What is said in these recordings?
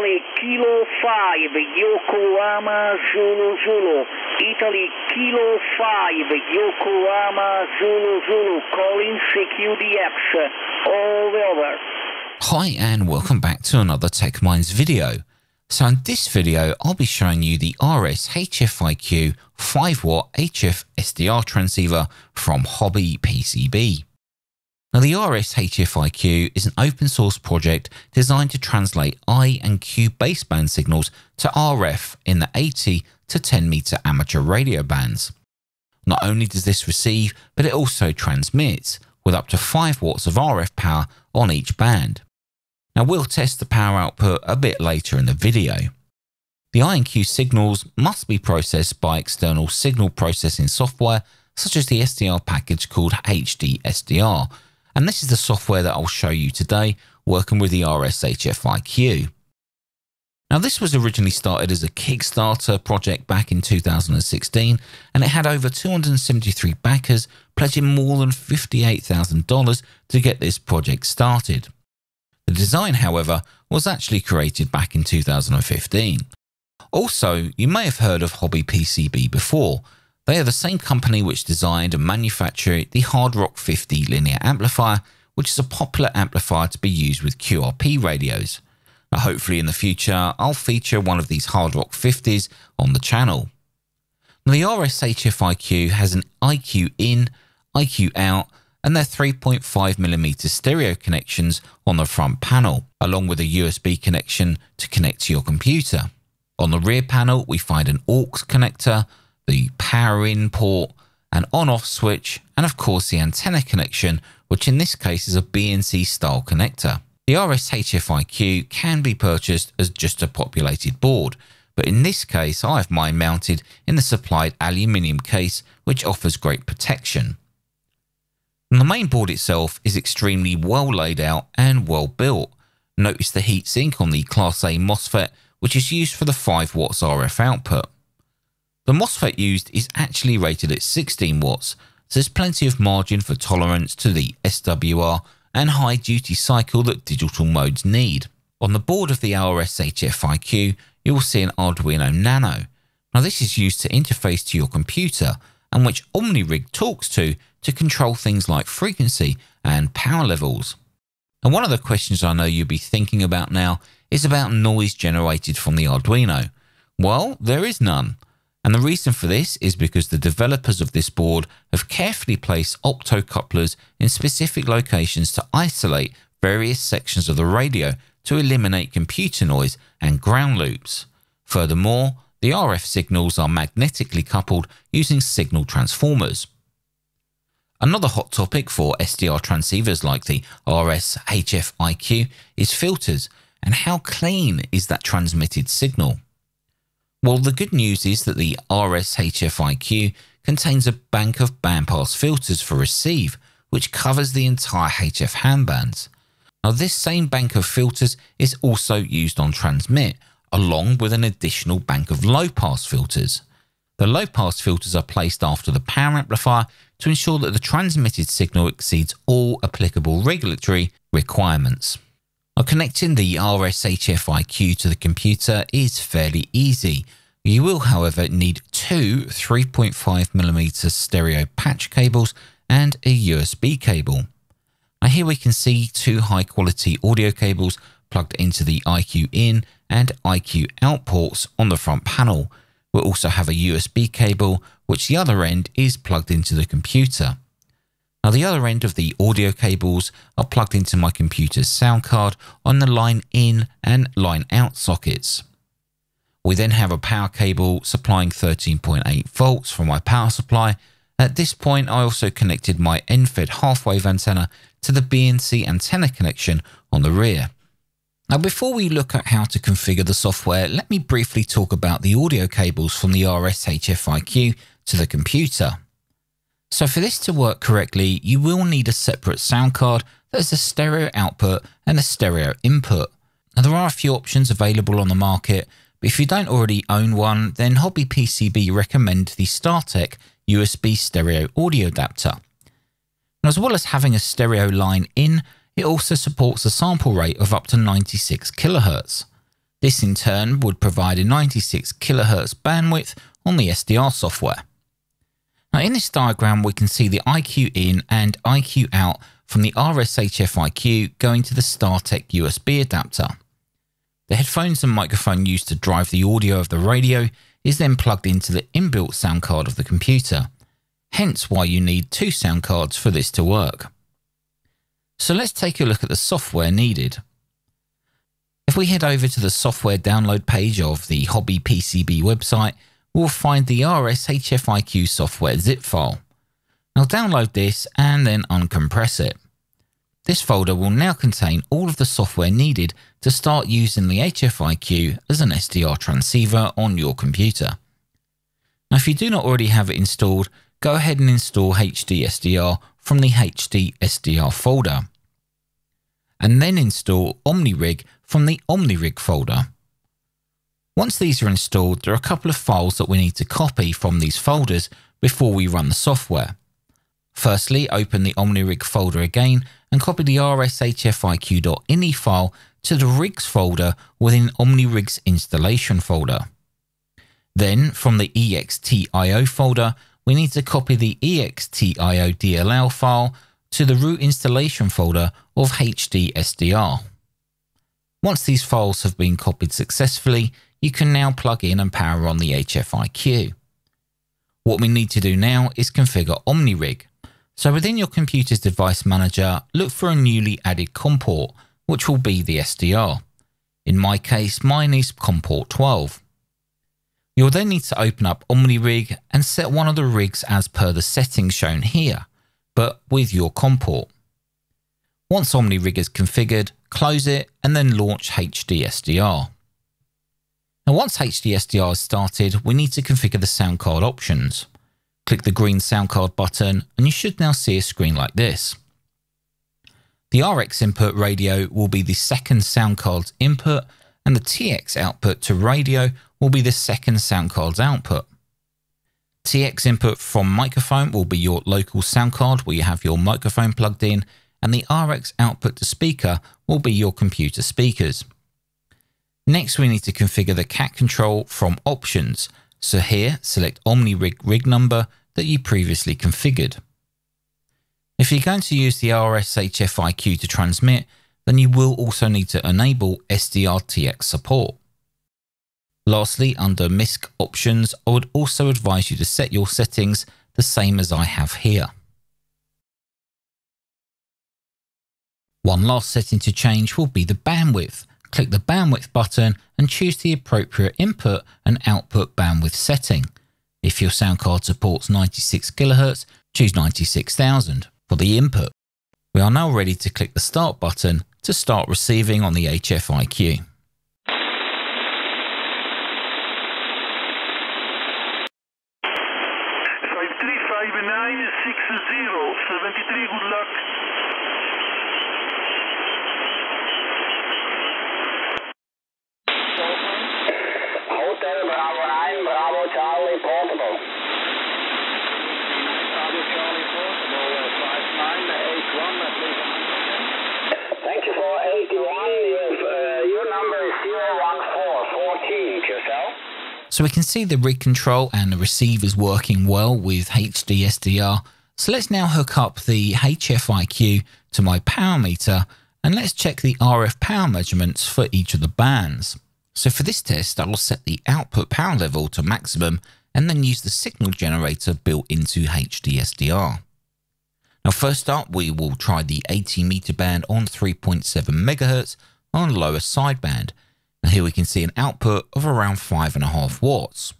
Italy Kilo 5 Yokohama Zulu Zulu, Italy Kilo 5 Yokohama Zulu Zulu, calling CQDX, all over. Hi and welcome back to another Tech Minds video. So in this video I'll be showing you the RS-HFIQ 5W HF-SDR transceiver from Hobby PCB. Now, the RS-HFIQ is an open source project designed to translate I and Q baseband signals to RF in the 80 to 10 meter amateur radio bands. Not only does this receive, but it also transmits with up to 5 watts of RF power on each band. Now, we'll test the power output a bit later in the video. The I and Q signals must be processed by external signal processing software, such as the SDR package called HDSDR. And this is the software that I'll show you today, working with the RS-HFIQ. Now, this was originally started as a Kickstarter project back in 2016, and it had over 273 backers pledging more than $58,000 to get this project started. The design, however, was actually created back in 2015. Also, you may have heard of Hobby PCB before. They are the same company which designed and manufactured the Hard Rock 50 linear amplifier, which is a popular amplifier to be used with QRP radios. Now, hopefully in the future, I'll feature one of these Hard Rock 50s on the channel. Now, the RS-HFIQ has an IQ in, IQ out, and their 3.5mm stereo connections on the front panel, along with a USB connection to connect to your computer. On the rear panel, we find an AUX connector, the power in port, an on-off switch, and of course the antenna connection, which in this case is a BNC style connector. The RS-HFIQ can be purchased as just a populated board, but in this case I have mine mounted in the supplied aluminium case, which offers great protection. And the main board itself is extremely well laid out and well built. Notice the heat sink on the Class A MOSFET, which is used for the 5 watts RF output. The MOSFET used is actually rated at 16 watts, so there's plenty of margin for tolerance to the SWR and high duty cycle that digital modes need. On the board of the RS-HFIQ, you will see an Arduino Nano. Now, this is used to interface to your computer, and which OmniRig talks to control things like frequency and power levels. And one of the questions I know you'll be thinking about now is about noise generated from the Arduino. Well, there is none. And the reason for this is because the developers of this board have carefully placed optocouplers in specific locations to isolate various sections of the radio to eliminate computer noise and ground loops. Furthermore, the RF signals are magnetically coupled using signal transformers. Another hot topic for SDR transceivers like the RS-HFIQ is filters, and how clean is that transmitted signal? Well, the good news is that the RS-HFIQ contains a bank of bandpass filters for receive, which covers the entire HF handbands. Now, this same bank of filters is also used on transmit, along with an additional bank of low-pass filters. The low-pass filters are placed after the power amplifier to ensure that the transmitted signal exceeds all applicable regulatory requirements. Now, connecting the RS-HFIQ to the computer is fairly easy. You will, however, need two 3.5mm stereo patch cables and a USB cable. Now, here we can see two high quality audio cables plugged into the IQ in and IQ out ports on the front panel. We'll also have a USB cable, which the other end is plugged into the computer. Now, the other end of the audio cables are plugged into my computer's sound card on the line in and line out sockets. We then have a power cable supplying 13.8 volts from my power supply. At this point, I also connected my end-fed half-wave antenna to the BNC antenna connection on the rear. Now, before we look at how to configure the software, let me briefly talk about the audio cables from the RS-HFIQ to the computer. So for this to work correctly, you will need a separate sound card that has a stereo output and a stereo input. Now, there are a few options available on the market, but if you don't already own one, then Hobby PCB recommend the StarTech USB stereo audio adapter. Now, as well as having a stereo line in, it also supports a sample rate of up to 96 kHz. This in turn would provide a 96 kHz bandwidth on the SDR software. Now in this diagram we can see the IQ in and IQ out from the RS-HFIQ going to the StarTech USB adapter. The headphones and microphone used to drive the audio of the radio is then plugged into the inbuilt sound card of the computer, hence why you need two sound cards for this to work. So let's take a look at the software needed. If we head over to the software download page of the Hobby PCB website, we'll find the RS-HFIQ software zip file. Now download this and then uncompress it. This folder will now contain all of the software needed to start using the HFIQ as an SDR transceiver on your computer. Now if you do not already have it installed, go ahead and install HDSDR from the HDSDR folder, and then install OmniRig from the OmniRig folder. Once these are installed, there are a couple of files that we need to copy from these folders before we run the software. Firstly, open the OmniRig folder again and copy the rshfiq.ini file to the rigs folder within OmniRig's installation folder. Then, from the extio folder, we need to copy the extio.dll file to the root installation folder of HDSDR. Once these files have been copied successfully, you can now plug in and power on the HFIQ. What we need to do now is configure OmniRig. So within your computer's device manager, look for a newly added comport, which will be the SDR. In my case, mine is comport 12. You'll then need to open up OmniRig and set one of the rigs as per the settings shown here, but with your comport. Once OmniRig is configured, close it and then launch HDSDR. Now once HDSDR is started, we need to configure the sound card options. Click the green sound card button and you should now see a screen like this. The RX input radio will be the second sound card's input and the TX output to radio will be the second sound card's output. TX input from microphone will be your local sound card where you have your microphone plugged in, and the RX output to speaker will be your computer speakers. Next we need to configure the CAT control from options, so here select OmniRig rig number that you previously configured. If you're going to use the RS-HFIQ to transmit, then you will also need to enable SDR-TX support. Lastly, under MISC options, I would also advise you to set your settings the same as I have here. One last setting to change will be the bandwidth. Click the bandwidth button and choose the appropriate input and output bandwidth setting. If your sound card supports 96 kHz, choose 96,000 for the input. We are now ready to click the start button to start receiving on the HFIQ. So we can see the rig control and the receivers working well with HDSDR. So let's now hook up the HFIQ to my power meter and let's check the RF power measurements for each of the bands. So for this test, I will set the output power level to maximum and then use the signal generator built into HDSDR. Now first up, we will try the 80 meter band on 3.7 megahertz on lower sideband. Now here we can see an output of around 5.5 watts.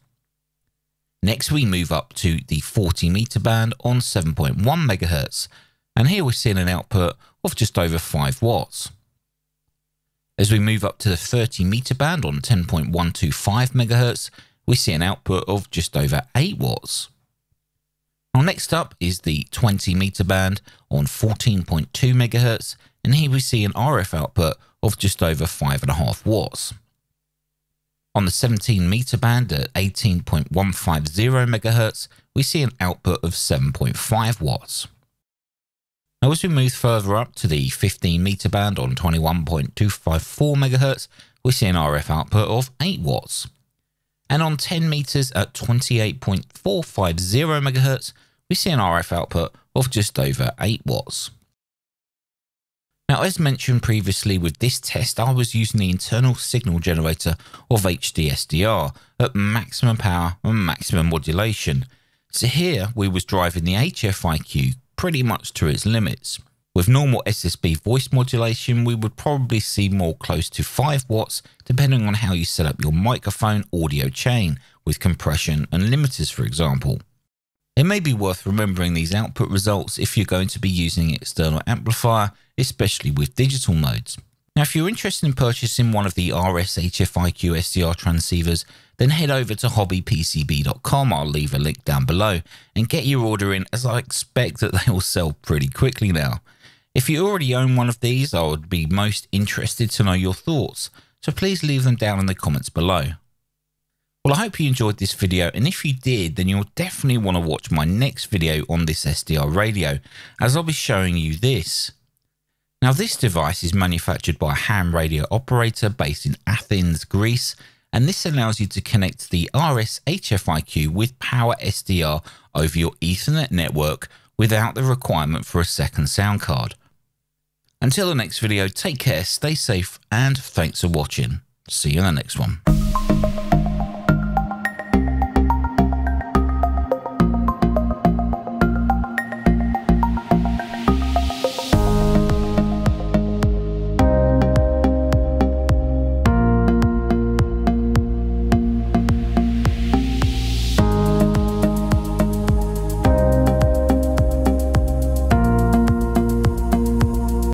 Next we move up to the 40 meter band on 7.1 megahertz, and here we're seeing an output of just over 5 watts. As we move up to the 30 meter band on 10.125 megahertz, we see an output of just over 8 watts. Now next up is the 20 meter band on 14.2 megahertz, and here we see an RF output of just over 5.5 watts. On the 17 meter band at 18.150 megahertz, we see an output of 7.5 watts. Now, as we move further up to the 15 meter band on 21.254 megahertz, we see an RF output of 8 watts. And on 10 meters at 28.450 megahertz, we see an RF output of just over 8 watts. Now, as mentioned previously with this test, I was using the internal signal generator of HDSDR at maximum power and maximum modulation. So here we was driving the HFIQ pretty much to its limits. With normal SSB voice modulation, we would probably see more close to 5 watts depending on how you set up your microphone audio chain with compression and limiters, for example. It may be worth remembering these output results if you're going to be using an external amplifier, especially with digital modes. Now, if you're interested in purchasing one of the RS-HFIQ SDR transceivers, then head over to hobbypcb.com, I'll leave a link down below, and get your order in, as I expect that they will sell pretty quickly now. If you already own one of these, I would be most interested to know your thoughts, so please leave them down in the comments below. Well, I hope you enjoyed this video, and if you did, then you'll definitely want to watch my next video on this SDR radio, as I'll be showing you this. Now, this device is manufactured by a ham radio operator based in Athens, Greece, and this allows you to connect the RS-HFIQ with Power SDR over your Ethernet network without the requirement for a second sound card. Until the next video, take care, stay safe, and thanks for watching. See you in the next one.